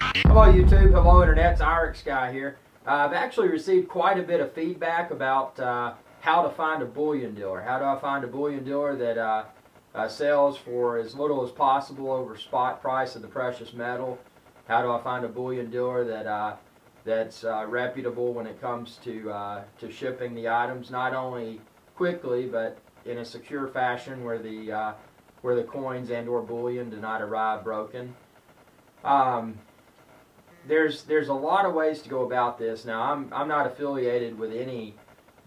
Hello YouTube, hello Internet, it's IrixGuy here. I've actually received quite a bit of feedback about how to find a bullion dealer. How do I find a bullion dealer that sells for as little as possible over spot price of the precious metal? How do I find a bullion dealer that that's reputable when it comes to shipping the items, not only quickly but in a secure fashion where the coins and or bullion do not arrive broken? There's a lot of ways to go about this. Now, I'm not affiliated with any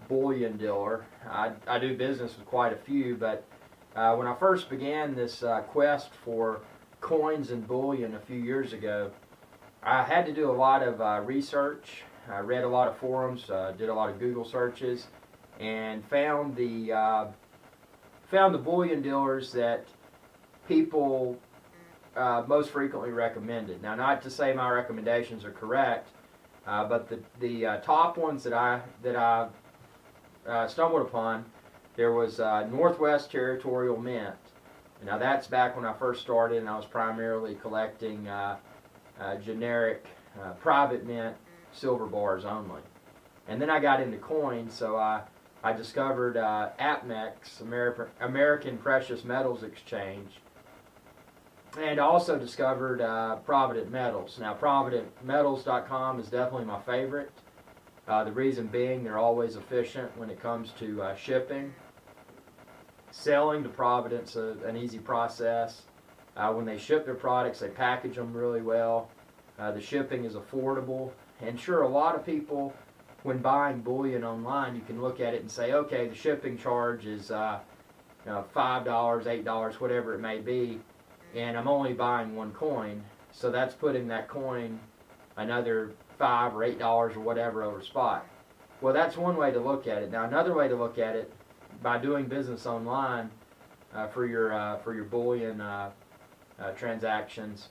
bullion dealer. I do business with quite a few, but when I first began this quest for coins and bullion a few years ago, I had to do a lot of research. I read a lot of forums, did a lot of Google searches, and found the bullion dealers that people most frequently recommended. Now, not to say my recommendations are correct, but the top ones that I stumbled upon, there was Northwest Territorial Mint. Now, that's back when I first started, and I was primarily collecting generic private mint silver bars only. And then I got into coins, so I discovered APMEX, American Precious Metals Exchange. And also discovered Provident Metals. Now, ProvidentMetals.com is definitely my favorite. The reason being, they're always efficient when it comes to shipping. Selling to Provident's an easy process. When they ship their products, they package them really well. The shipping is affordable. And sure, a lot of people, when buying bullion online, you can look at it and say, okay, the shipping charge is $5, $8, whatever it may be. And I'm only buying one coin, so that's putting that coin another $5 or $8 or whatever over spot. Well, that's one way to look at it. Now, another way to look at it, by doing business online for your bullion transactions,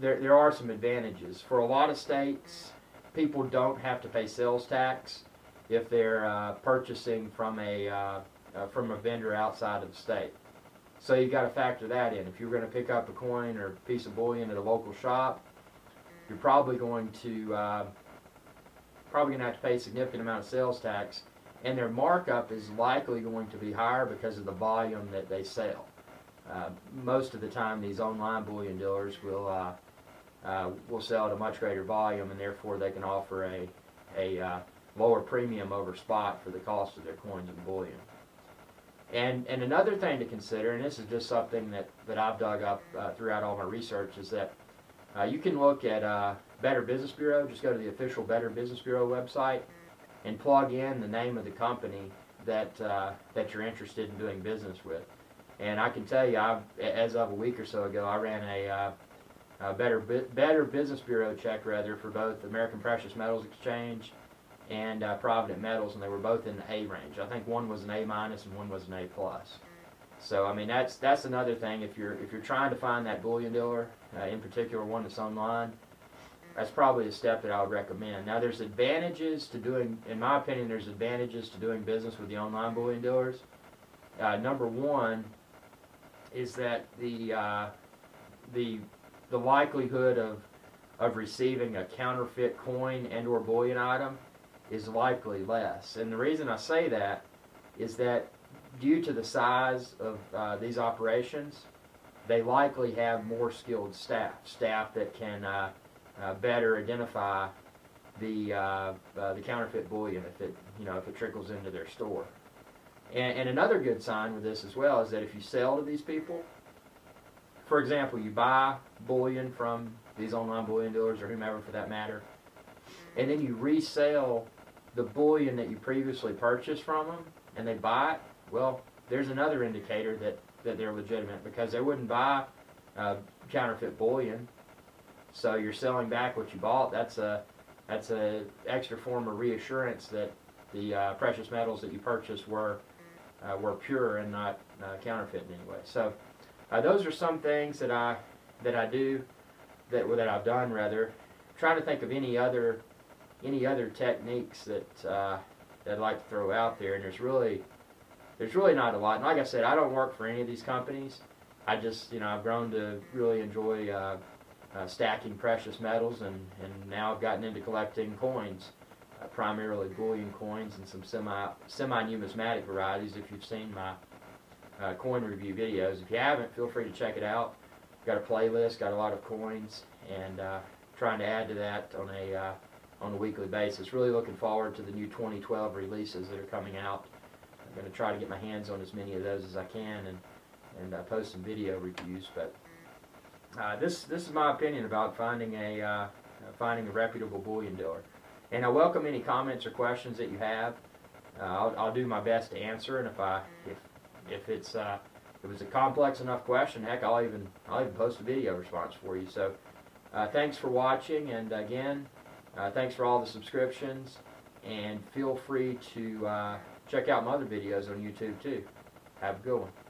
there are some advantages. For a lot of states, people don't have to pay sales tax if they're purchasing from a vendor outside of the state. So you've got to factor that in. If you're going to pick up a coin or a piece of bullion at a local shop, you're probably going to have to pay a significant amount of sales tax, and their markup is likely going to be higher because of the volume that they sell. Most of the time, these online bullion dealers will sell at a much greater volume, and therefore they can offer a lower premium over spot for the cost of their coins and bullion. And another thing to consider, and this is just something that I've dug up throughout all my research, is that you can look at Better Business Bureau. Just go to the official Better Business Bureau website and plug in the name of the company that you're interested in doing business with. And I can tell you, as of a week or so ago, I ran a Better Business Bureau check, rather, for both American Precious Metals Exchange and Provident Metals, and they were both in the A range. I think one was an A- and one was an A+. So I mean, that's another thing. If you're trying to find that bullion dealer, in particular one that's online, that's probably a step that I would recommend. Now, there's advantages to doing, in my opinion, there's advantages to doing business with the online bullion dealers. Number one is that the likelihood of receiving a counterfeit coin and or bullion item is likely less. And the reason I say that is that due to the size of these operations, they likely have more skilled staff that can better identify the counterfeit bullion if it trickles into their store. And another good sign with this as well is that if you sell to these people, for example, you buy bullion from these online bullion dealers or whomever for that matter, and then you resell the bullion that you previously purchased from them, and they buy it, well, there's another indicator that they're legitimate, because they wouldn't buy counterfeit bullion. So you're selling back what you bought. That's a extra form of reassurance that the precious metals that you purchased were pure and not counterfeit in any way. So those are some things that I've done. Trying to think of any other techniques that I'd like to throw out there, and there's really not a lot. And like I said, I don't work for any of these companies. I just I've grown to really enjoy stacking precious metals, and now I've gotten into collecting coins, primarily bullion coins and some semi-numismatic varieties. If you've seen my coin review videos, if you haven't, feel free to check it out. I've got a playlist, got a lot of coins, and trying to add to that on a weekly basis. Really looking forward to the new 2012 releases that are coming out. I'm going to try to get my hands on as many of those as I can, and post some video reviews. But this is my opinion about finding a reputable bullion dealer. And I welcome any comments or questions that you have. I'll do my best to answer. And if it was a complex enough question, heck, I'll even post a video response for you. So thanks for watching, and again, thanks for all the subscriptions. And feel free to check out my other videos on YouTube too. Have a good one.